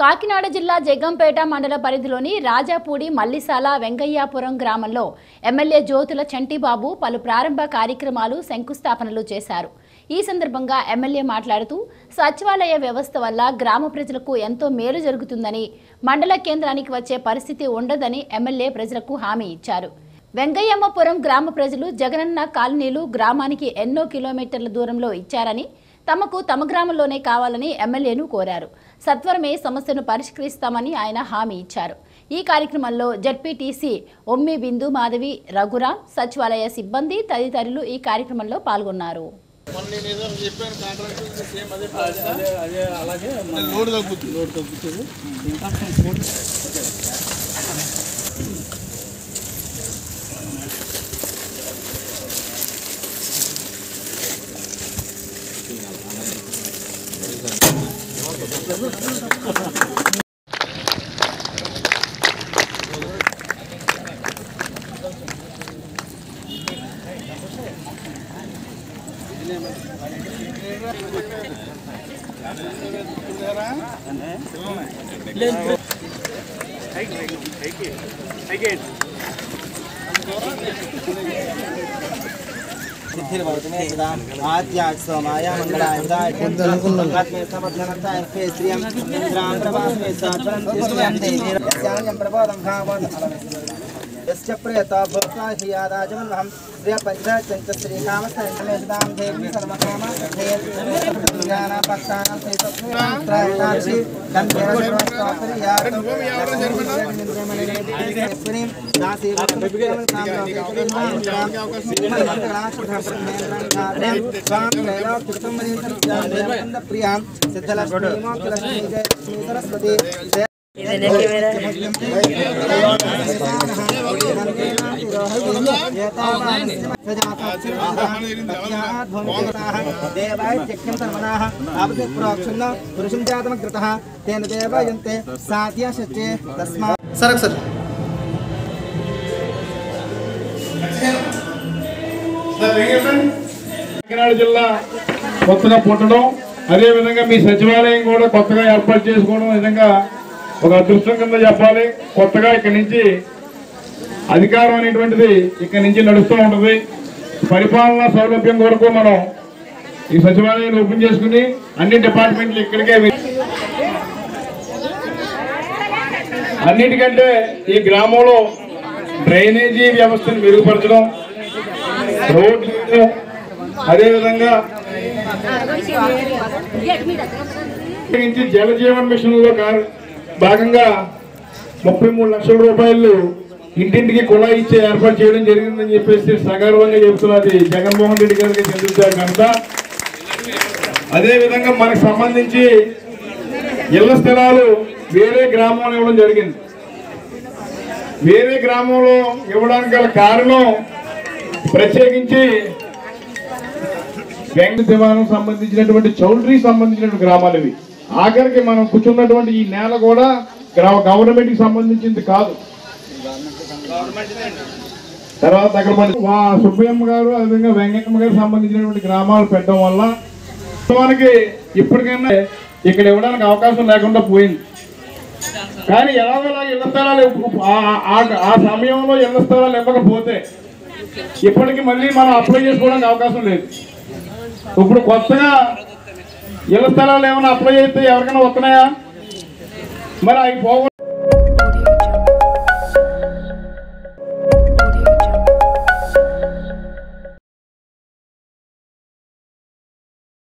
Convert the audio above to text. కాకినాడ జిల్లా జగ్గంపేట మండల పరిధిలోని రాజాపూడి మల్లిసాల వెంగయ్యాపురం గ్రామంలో ఎమ్మెల్యే జ్యోతుల చంటిబాబు పలు ప్రారంభ కార్యక్రమాలు శంకుస్థాపనలు చేశారు. ఈ సందర్భంగా ఎమ్మెల్యే మాట్లాడుతూ సచివాలయ వ్యవస్థ వల్ల గ్రామ ప్రజలకు ఎంతో మేలు జరుగుతుందని, మండల కేంద్రానికి వచ్చే పరిస్థితి ఉండదని ఎమ్మెల్యే ప్రజలకు హామీ ఇచ్చారు. వెంగయ్యమ్మపురం గ్రామ ప్రజలు జగనన్న కాలనీలు గ్రామానికి ఎన్నో కిలోమీటర్ల దూరంలో ఇచ్చారని, తమకు తమ గ్రామంలోనే కావాలని ఎమ్మెల్యేను కోరారు. సత్వరమే సమస్యను పరిష్కరిస్తామని ఆయన హామీ ఇచ్చారు. ఈ కార్యక్రమంలో జడ్పీటీసీ ఒమ్మి బిందు మాధవి, రఘురాం, సచివాలయ సిబ్బంది తదితరులు ఈ కార్యక్రమంలో పాల్గొన్నారు. జిల్లా కొత్తగా పుట్టడం, అదేవిధంగా మీ సచివాలయం కూడా కొత్తగా ఏర్పాటు చేసుకోవడం విధంగా ఒక అదృష్టం కింద చెప్పాలి. కొత్తగా ఇక్కడి నుంచి అధికారం అనేటువంటిది ఇక్కడి నుంచి నడుస్తూ ఉంటుంది. పరిపాలనా సౌలభ్యం కొరకు మనం ఈ సచివాలయాన్ని ఓపెన్ చేసుకుని అన్ని డిపార్ట్మెంట్లు ఇక్కడికే. అన్నిటికంటే ఈ గ్రామంలో డ్రైనేజీ వ్యవస్థను మెరుగుపరచడం, రోడ్లు, అదేవిధంగా జల జీవన్ మిషన్లో భాగంగా 33 లక్షల రూపాయలు ఇంటింటికి కుళాయి ఇచ్చే ఏర్పాటు చేయడం జరిగిందని చెప్పేసి సగర్వంగా చెబుతున్నది జగన్మోహన్ రెడ్డి గారికి చెందుతారు కనుక. అదేవిధంగా మనకు సంబంధించి ఇళ్ల స్థలాలు వేరే గ్రామంలో ఇవ్వడం జరిగింది. వేరే గ్రామంలో ఇవ్వడానికి గల కారణం ప్రత్యేకించి వెంకట దేవాలకు సంబంధించినటువంటి చౌల్ట్రీ సంబంధించినటువంటి గ్రామాలు ఇవి. ఆఖరికి మనం కూర్చున్నటువంటి ఈ నేల కూడా గవర్నమెంట్కి సంబంధించింది కాదు. తర్వాత అక్కడ మా సుబ్బయ్యమ్మ గారు అదేవిధంగా వెంకయ్యమ్మ గారు సంబంధించినటువంటి గ్రామాలు పెట్టడం వల్ల మనకి ఇప్పటికైనా ఇక్కడ ఇవ్వడానికి అవకాశం లేకుండా పోయింది. కానీ ఎలాగోలా ఇళ్ల స్థలాలు ఆ సమయంలో ఇళ్ల స్థలాలు ఇవ్వకపోతే ఇప్పటికీ మళ్ళీ మనం అప్లై చేసుకోవడానికి అవకాశం లేదు. ఇప్పుడు కొత్తగా ఇళ్ల స్థలాలు ఏమైనా అప్లై చేస్తే ఎవరికైనా వస్తున్నాయా? మరి అవి